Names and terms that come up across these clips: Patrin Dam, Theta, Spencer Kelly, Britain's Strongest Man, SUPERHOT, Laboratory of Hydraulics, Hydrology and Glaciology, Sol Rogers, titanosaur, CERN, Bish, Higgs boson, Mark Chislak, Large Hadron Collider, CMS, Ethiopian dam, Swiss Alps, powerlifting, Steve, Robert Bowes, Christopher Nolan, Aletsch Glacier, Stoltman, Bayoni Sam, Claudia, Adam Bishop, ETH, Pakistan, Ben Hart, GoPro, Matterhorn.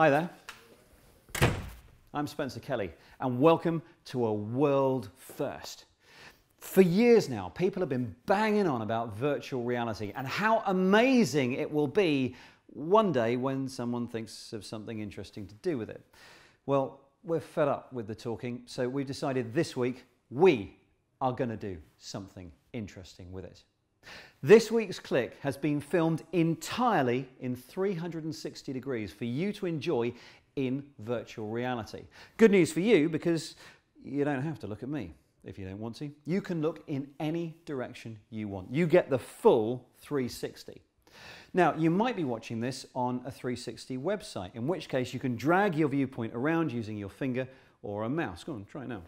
Hi there, I'm Spencer Kelly and welcome to a world first. For years now, people have been banging on about virtual reality and how amazing it will be one day when someone thinks of something interesting to do with it. Well, we're fed up with the talking, so we decided this week we are going to do something interesting with it. This week's click has been filmed entirely in 360 degrees for you to enjoy in virtual reality. Good news for you, because you don't have to look at me if you don't want to. You can look in any direction you want. You get the full 360. Now, you might be watching this on a 360 website, in which case you can drag your viewpoint around using your finger or a mouse. Go on, try it now.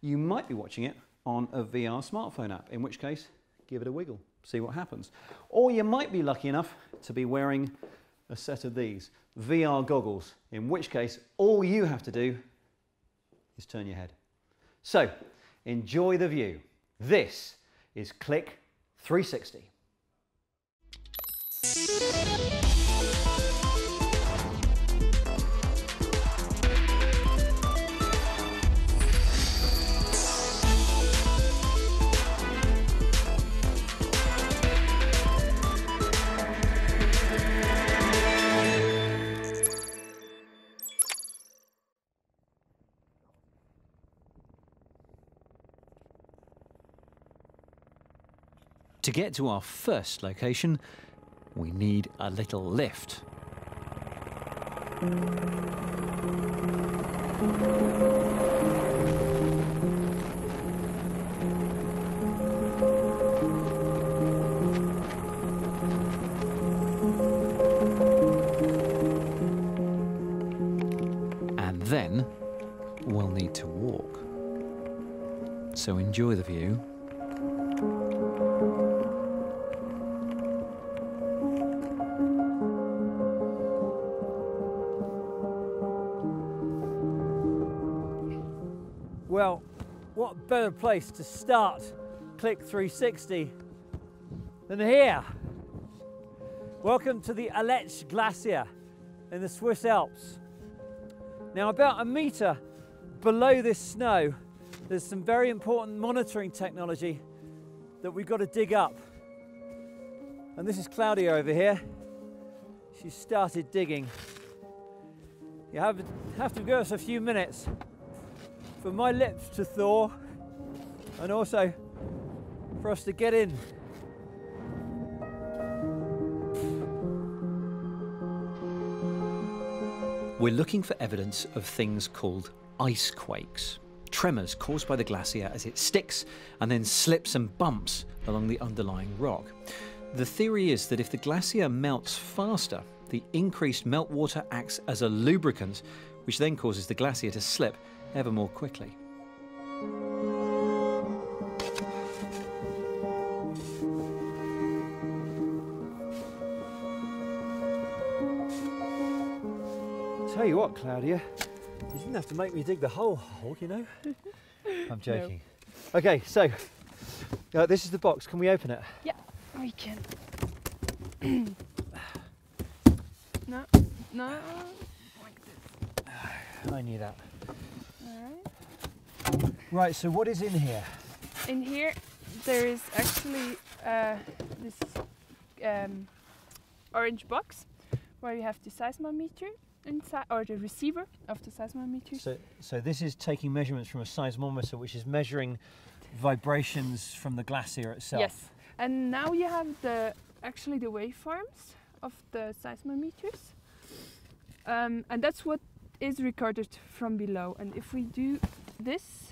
You might be watching it on a VR smartphone app, in which case give it a wiggle, see what happens. Or you might be lucky enough to be wearing a set of these VR goggles, in which case all you have to do is turn your head. So, enjoy the view. This is Click 360. To get to our first location, we need a little lift. And then we'll need to walk. So enjoy the view. Well, what better place to start Click 360 than here? Welcome to the Aletsch Glacier in the Swiss Alps. Now, about a metre below this snow, there's some very important monitoring technology that we've got to dig up. And this is Claudia over here. She started digging. You have to give us a few minutes for my lips to thaw, and also for us to get in. We're looking for evidence of things called ice quakes, tremors caused by the glacier as it sticks and then slips and bumps along the underlying rock. The theory is that if the glacier melts faster, the increased meltwater acts as a lubricant, which then causes the glacier to slip ever more quickly. Tell you what, Claudia, you didn't have to make me dig the whole hole, you know? I'm joking. No. Okay, so this is the box. Can we open it? Yeah, we can. No, no. I knew that. Right, so what is in here? In here, there is actually this orange box where you have the seismometer inside, or the receiver of the seismometer. So this is taking measurements from a seismometer, which is measuring vibrations from the glacier itself. Yes, and now you have actually the waveforms of the seismometers, and that's what is recorded from below. And if we do this.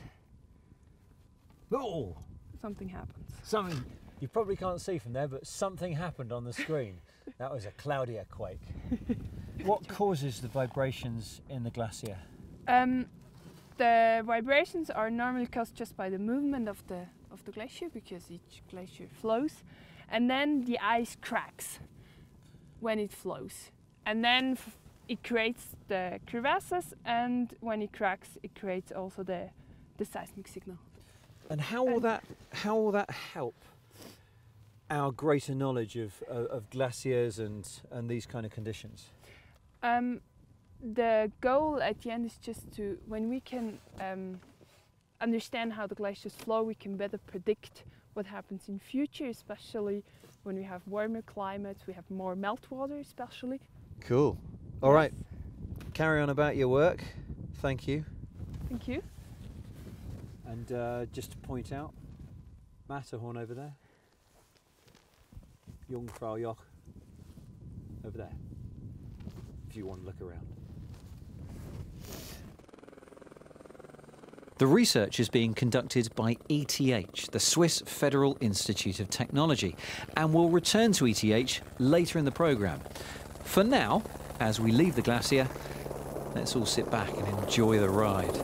Oh! Something happens. Something you probably can't see from there, but something happened on the screen. That was a Claudia quake. What causes the vibrations in the glacier? The vibrations are normally caused just by the movement of the glacier, because each glacier flows, and then the ice cracks when it flows, and then it creates the crevasses, and when it cracks, it creates also the seismic signal. And how will that help our greater knowledge of glaciers and these kind of conditions? the goal at the end is just to, when we can understand how the glaciers flow, we can better predict what happens in future, especially when we have warmer climates, we have more meltwater especially. Cool. All right, carry on about your work. Thank you. Thank you. And just to point out, Matterhorn over there, Jungfrau Joch over there, if you want to look around. The research is being conducted by ETH, the Swiss Federal Institute of Technology, and we'll return to ETH later in the programme. For now, as we leave the glacier, let's all sit back and enjoy the ride.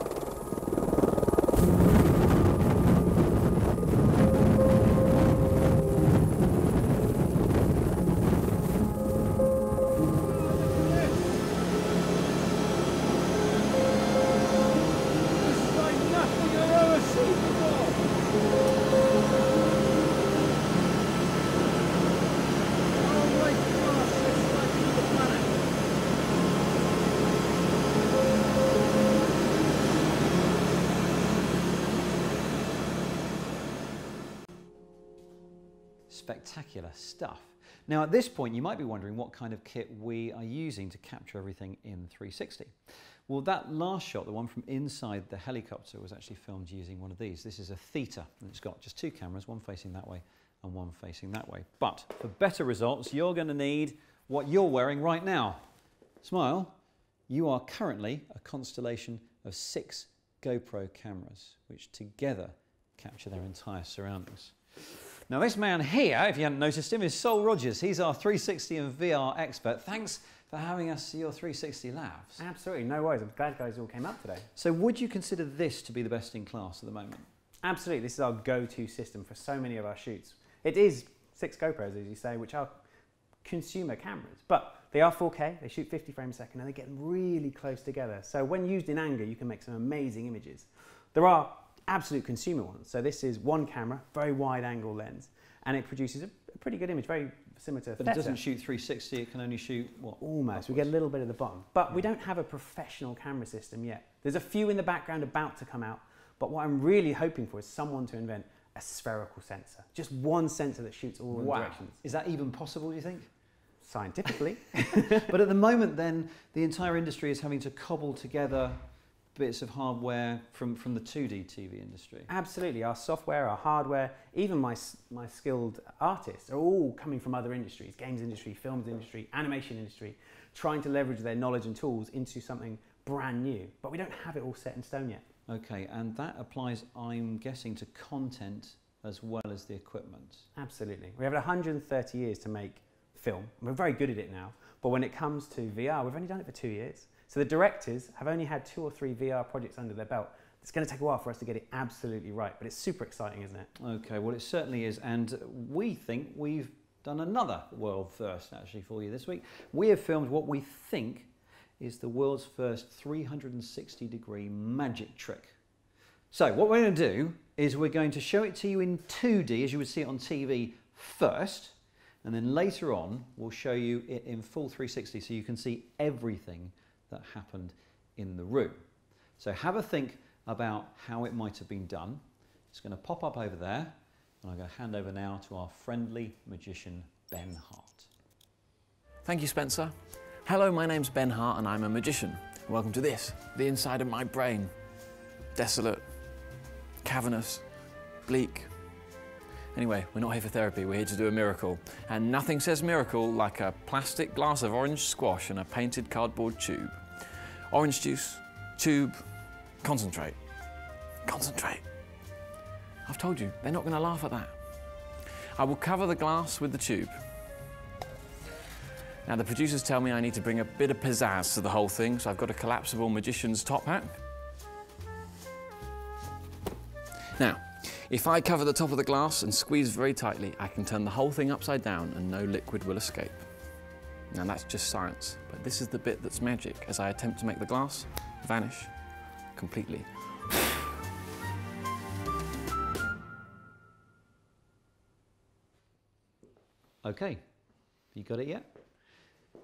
Spectacular stuff. Now at this point you might be wondering what kind of kit we are using to capture everything in 360. Well, that last shot, the one from inside the helicopter, was actually filmed using one of these. This is a Theta and it's got just two cameras, one facing that way and one facing that way. But for better results you're going to need what you're wearing right now. Smile. You are currently a constellation of 6 GoPro cameras which together capture their entire surroundings. Now this man here, if you hadn't noticed him, is Sol Rogers. He's our 360 and VR expert. Thanks for having us to your 360 labs. Absolutely, no worries. I'm glad you guys all came up today. So would you consider this to be the best in class at the moment? Absolutely, this is our go-to system for so many of our shoots. It is 6 GoPros, as you say, which are consumer cameras, but they are 4K, they shoot 50 frames a second, and they get really close together. So when used in anger, you can make some amazing images. There are absolute consumer ones. So this is one camera, very wide angle lens, and it produces a pretty good image, very similar to Theta. But it doesn't shoot 360, it can only shoot what? Almost, upwards. We get a little bit at the bottom. But we don't have a professional camera system yet. There's a few in the background about to come out, but what I'm really hoping for is someone to invent a spherical sensor. Just one sensor that shoots all in directions. Is that even possible, do you think? Scientifically. But at the moment then, the entire industry is having to cobble together bits of hardware from the 2D TV industry. Absolutely, our software, our hardware, even my skilled artists are all coming from other industries, games industry, films industry, animation industry, trying to leverage their knowledge and tools into something brand new, but we don't have it all set in stone yet. Okay, and that applies, I'm guessing, to content as well as the equipment. Absolutely, we have 130 years to make film, we're very good at it now, but when it comes to VR, we've only done it for 2 years. So the directors have only had 2 or 3 VR projects under their belt. It's going to take a while for us to get it absolutely right, but it's super exciting, isn't it? Okay, well it certainly is, and we think we've done another world first actually for you this week. We have filmed what we think is the world's first 360-degree magic trick. So what we're going to do is we're going to show it to you in 2D as you would see it on TV first, and then later on we'll show you it in full 360 so you can see everything that happened in the room. So have a think about how it might have been done. It's going to pop up over there, and I'm going to hand over now to our friendly magician, Ben Hart. Thank you, Spencer. Hello, my name's Ben Hart, and I'm a magician. Welcome to this, the inside of my brain. Desolate, cavernous, bleak. Anyway, we're not here for therapy, we're here to do a miracle. And nothing says miracle like a plastic glass of orange squash and a painted cardboard tube. Orange juice, tube, concentrate. Concentrate. I've told you, they're not going to laugh at that. I will cover the glass with the tube. Now the producers tell me I need to bring a bit of pizzazz to the whole thing, so I've got a collapsible magician's top hat. Now, if I cover the top of the glass and squeeze very tightly, I can turn the whole thing upside down and no liquid will escape. Now that's just science, but this is the bit that's magic as I attempt to make the glass vanish completely. Okay, you got it yet?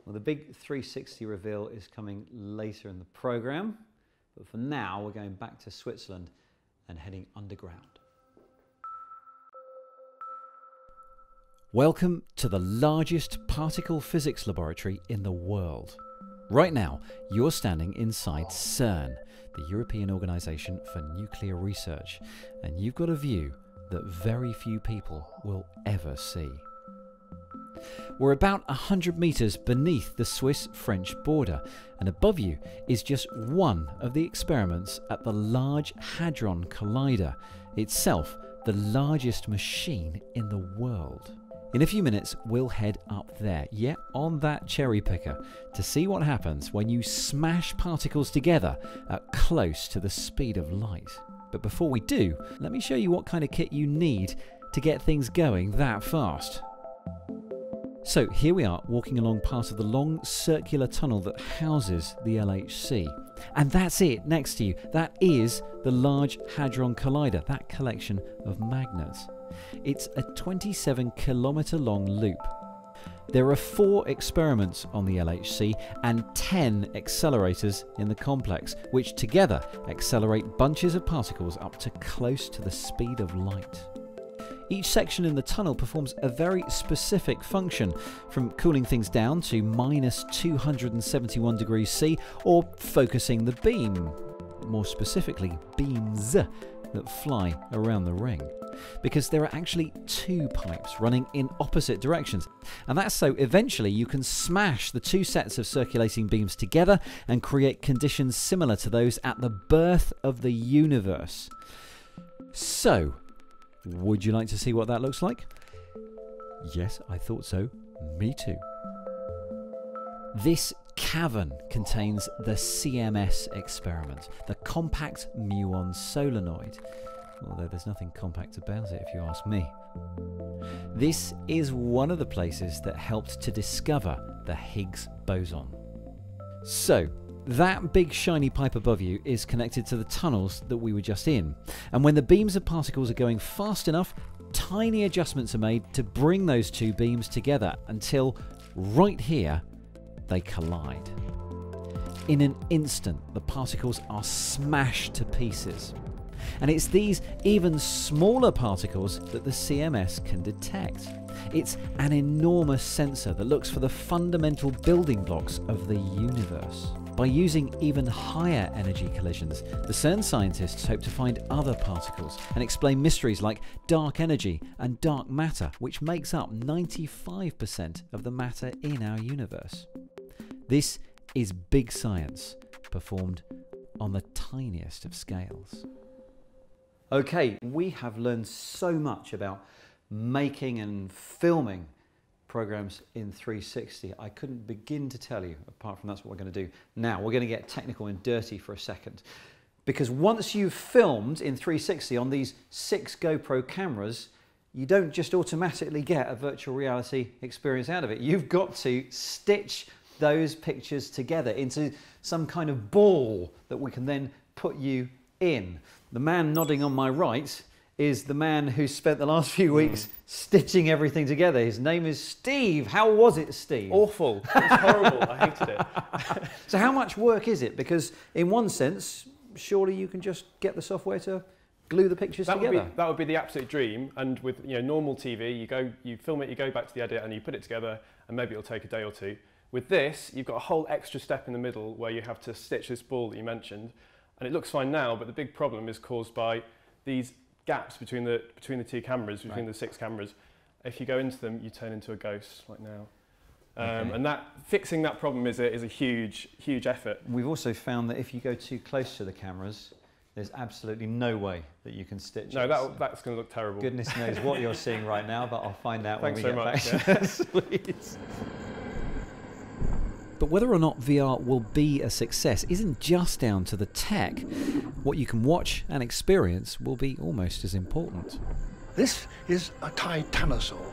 Well, the big 360 reveal is coming later in the program, but for now we're going back to Switzerland and heading underground. Welcome to the largest particle physics laboratory in the world. Right now, you're standing inside CERN, the European Organisation for Nuclear Research, and you've got a view that very few people will ever see. We're about 100 metres beneath the Swiss-French border, and above you is just one of the experiments at the Large Hadron Collider, itself the largest machine in the world. In a few minutes, we'll head up there, yet on that cherry picker, to see what happens when you smash particles together at close to the speed of light. But before we do, let me show you what kind of kit you need to get things going that fast. So here we are, walking along part of the long circular tunnel that houses the LHC. And that's it next to you. That is the Large Hadron Collider, that collection of magnets. It's a 27-kilometre long loop. There are 4 experiments on the LHC and 10 accelerators in the complex, which together accelerate bunches of particles up to close to the speed of light. Each section in the tunnel performs a very specific function, from cooling things down to minus 271 degrees C, or focusing the beam, more specifically beams that fly around the ring. Because there are actually 2 pipes running in opposite directions, and that's so eventually you can smash the 2 sets of circulating beams together and create conditions similar to those at the birth of the universe. So, would you like to see what that looks like? Yes, I thought so. Me too. This cavern contains the CMS experiment, the compact muon solenoid. Although there's nothing compact about it, if you ask me. This is one of the places that helped to discover the Higgs boson. So, that big shiny pipe above you is connected to the tunnels that we were just in. And when the beams of particles are going fast enough, tiny adjustments are made to bring those 2 beams together until, right here, they collide. In an instant, the particles are smashed to pieces. And it's these even smaller particles that the CMS can detect. It's an enormous sensor that looks for the fundamental building blocks of the universe. By using even higher energy collisions, the CERN scientists hope to find other particles and explain mysteries like dark energy and dark matter, which makes up 95% of the matter in our universe. This is big science performed on the tiniest of scales. Okay, we have learned so much about making and filming programs in 360. I couldn't begin to tell you, apart from that's what we're going to do. Now, we're going to get technical and dirty for a second. Because once you've filmed in 360 on these 6 GoPro cameras, you don't just automatically get a virtual reality experience out of it. You've got to stitch those pictures together into some kind of ball that we can then put you in. The man nodding on my right is the man who spent the last few weeks stitching everything together. His name is Steve. How was it, Steve? Awful. It was horrible. I hated it. So how much work is it? Because in one sense, surely you can just get the software to glue the pictures together. That would be the absolute dream. And with normal TV, you film it, you go back to the edit, and you put it together, and maybe it'll take a day or two. With this, you've got a whole extra step in the middle where you have to stitch this ball that you mentioned. And it looks fine now, but the big problem is caused by these gaps between the 2 cameras, between the 6 cameras. If you go into them, you turn into a ghost, like now. And fixing that problem is a huge, huge effort. We've also found that if you go too close to the cameras, there's absolutely no way that you can stitch. No, that's going to look terrible. Goodness knows what you're seeing right now, but I'll find out when we get back. Yes, please. But whether or not VR will be a success isn't just down to the tech. What you can watch and experience will be almost as important. This is a titanosaur.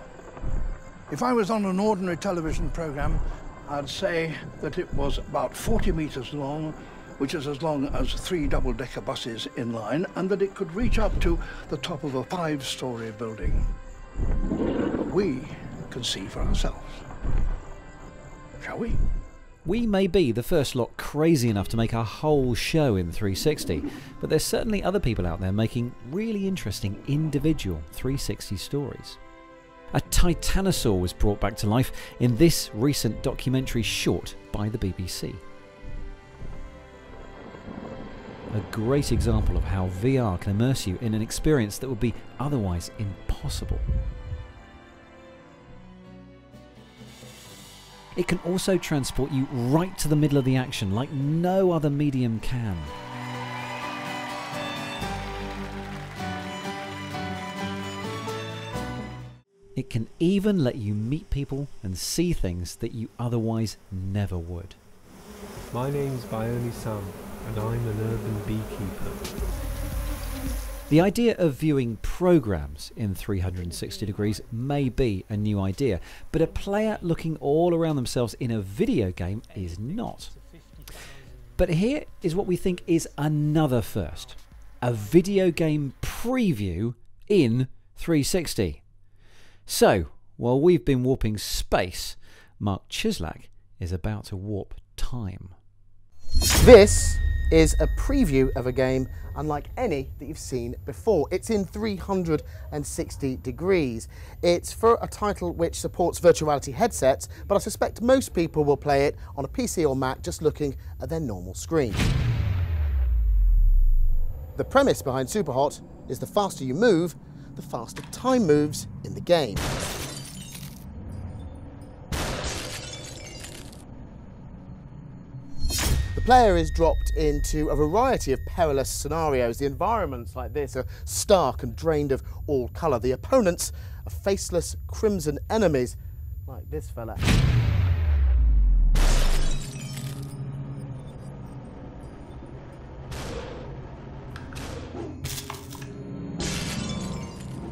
If I was on an ordinary television program, I'd say that it was about 40 meters long, which is as long as 3 double-decker buses in line, and that it could reach up to the top of a 5-story building. But we can see for ourselves. shall we? We may be the first lot crazy enough to make a whole show in 360, but there's certainly other people out there making really interesting individual 360 stories. A titanosaur was brought back to life in this recent documentary short by the BBC. A great example of how VR can immerse you in an experience that would be otherwise impossible. It can also transport you right to the middle of the action like no other medium can. It can even let you meet people and see things that you otherwise never would. My name's Bayoni Sam, and I'm an urban beekeeper. The idea of viewing programs in 360 degrees may be a new idea, but a player looking all around themselves in a video game is not. But here is what we think is another first. A video game preview in 360. So, while we've been warping space, Mark Chislak is about to warp time. This is a preview of a game unlike any that you've seen before. It's in 360 degrees. It's for a title which supports virtual reality headsets, but I suspect most people will play it on a PC or Mac just looking at their normal screen. The premise behind Superhot is the faster you move, the faster time moves in the game. The player is dropped into a variety of perilous scenarios. The environments like this are stark and drained of all colour. The opponents are faceless crimson enemies like this fella.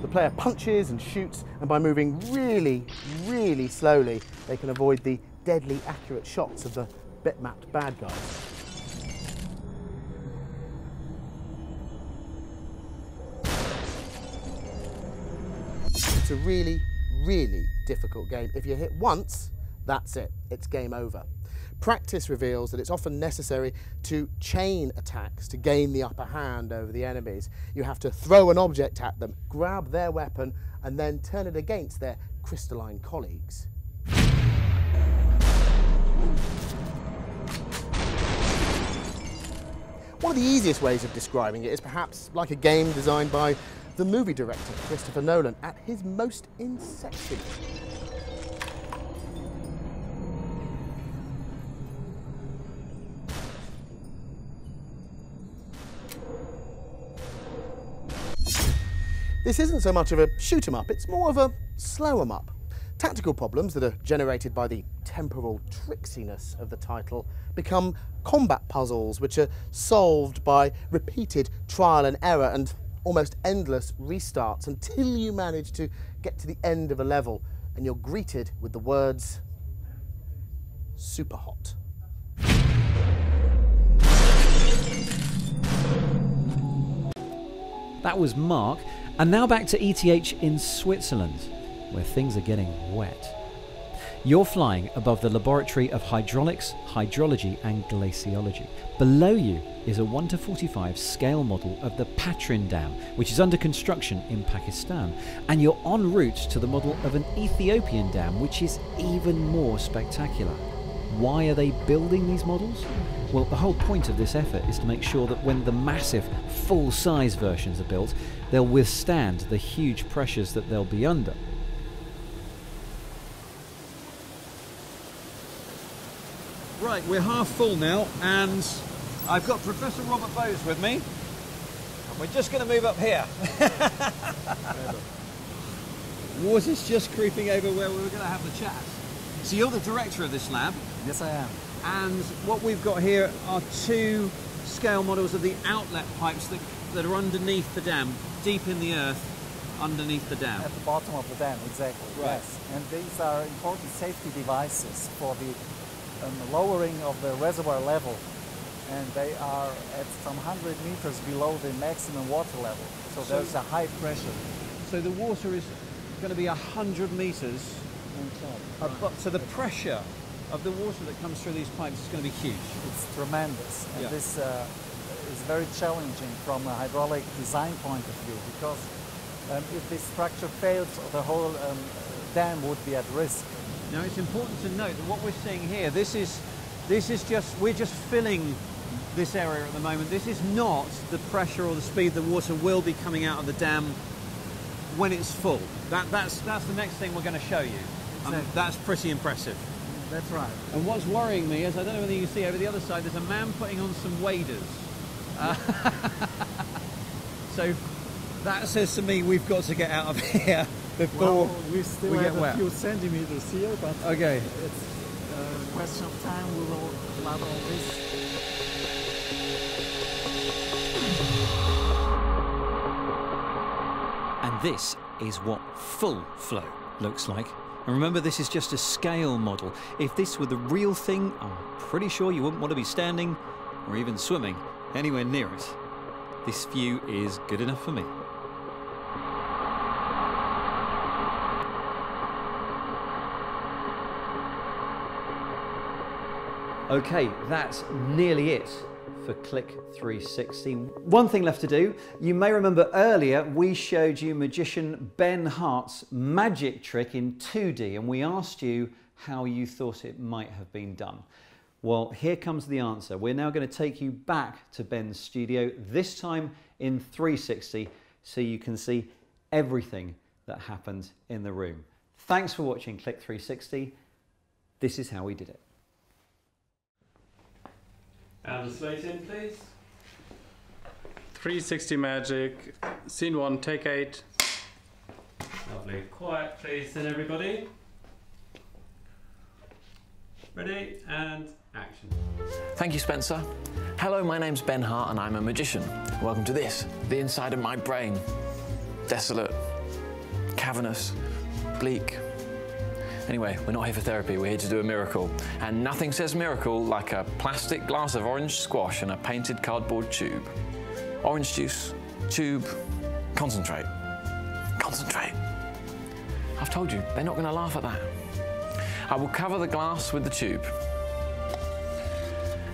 The player punches and shoots, and by moving really, really slowly, they can avoid the deadly accurate shots of the bitmapped bad guys. It's a really, really difficult game. If you hit once, that's it. It's game over. Practice reveals that it's often necessary to chain attacks to gain the upper hand over the enemies. You have to throw an object at them, grab their weapon, and then turn it against their crystalline colleagues. One of the easiest ways of describing it is perhaps like a game designed by the movie director Christopher Nolan at his most inception. This isn't so much of a shoot 'em up, it's more of a slow 'em up. Tactical problems that are generated by the temporal tricksiness of the title become combat puzzles which are solved by repeated trial and error and almost endless restarts until you manage to get to the end of a level and you're greeted with the words, Superhot. That was Mark, and now back to ETH in Switzerland, where things are getting wet. You're flying above the Laboratory of Hydraulics, Hydrology and Glaciology. Below you is a 1:45 scale model of the Patrin Dam, which is under construction in Pakistan, and you're en route to the model of an Ethiopian dam, which is even more spectacular. Why are they building these models? Well, the whole point of this effort is to make sure that when the massive, full-size versions are built, they'll withstand the huge pressures that they'll be under. Right, we're half full now, and I've got Professor Robert Bowes with me, and we're just going to move up here. Water's just creeping over where we were going to have the chat. So you're the director of this lab? Yes, I am. And what we've got here are two scale models of the outlet pipes that are underneath the dam, deep in the earth, underneath the dam. At the bottom of the dam, exactly, right. Yes. And these are important safety devices for the lowering of the reservoir level. And they are at some 100 meters below the maximum water level. So there's a high pressure. So the water is going to be 100 meters. So the pressure of the water that comes through these pipes is going to be huge. It's tremendous. And this is very challenging from a hydraulic design point of view, because if this structure fails, the whole dam would be at risk. Now, it's important to note that what we're seeing here, this is just, we're just filling this area at the moment. This is not the pressure or the speed the water will be coming out of the dam when it's full. That's the next thing we're going to show you. Exactly. That's pretty impressive. That's right. And what's worrying me is, I don't know whether you can see over the other side, there's a man putting on some waders. So that says to me we've got to get out of here before we get wet. A few centimeters here, but okay, it's a question of time. We will lab all this. And this is what full flow looks like. And remember, this is just a scale model. If this were the real thing, I'm pretty sure you wouldn't want to be standing or even swimming anywhere near it. This view is good enough for me. Okay, that's nearly it for Click 360. One thing left to do. You may remember earlier we showed you magician Ben Hart's magic trick in 2D, and we asked you how you thought it might have been done. Well, here comes the answer. We're now going to take you back to Ben's studio, this time in 360, so you can see everything that happened in the room. Thanks for watching Click 360. This is how we did it. And the slate in, please. 360 magic, scene 1, take 8. Lovely. Quiet, please, then, everybody. Ready, and action. Thank you, Spencer. Hello, my name's Ben Hart, and I'm a magician. Welcome to this, the inside of my brain. Desolate, cavernous, bleak. Anyway, we're not here for therapy, we're here to do a miracle. And nothing says miracle like a plastic glass of orange squash and a painted cardboard tube. Orange juice, tube, concentrate. Concentrate. I've told you, they're not going to laugh at that. I will cover the glass with the tube.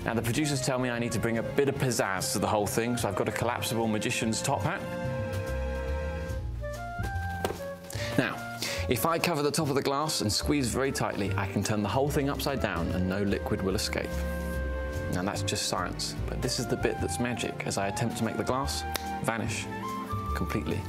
Now, the producers tell me I need to bring a bit of pizzazz to the whole thing, so I've got a collapsible magician's top hat. Now, if I cover the top of the glass and squeeze very tightly, I can turn the whole thing upside down and no liquid will escape. Now that's just science, but this is the bit that's magic, as I attempt to make the glass vanish completely.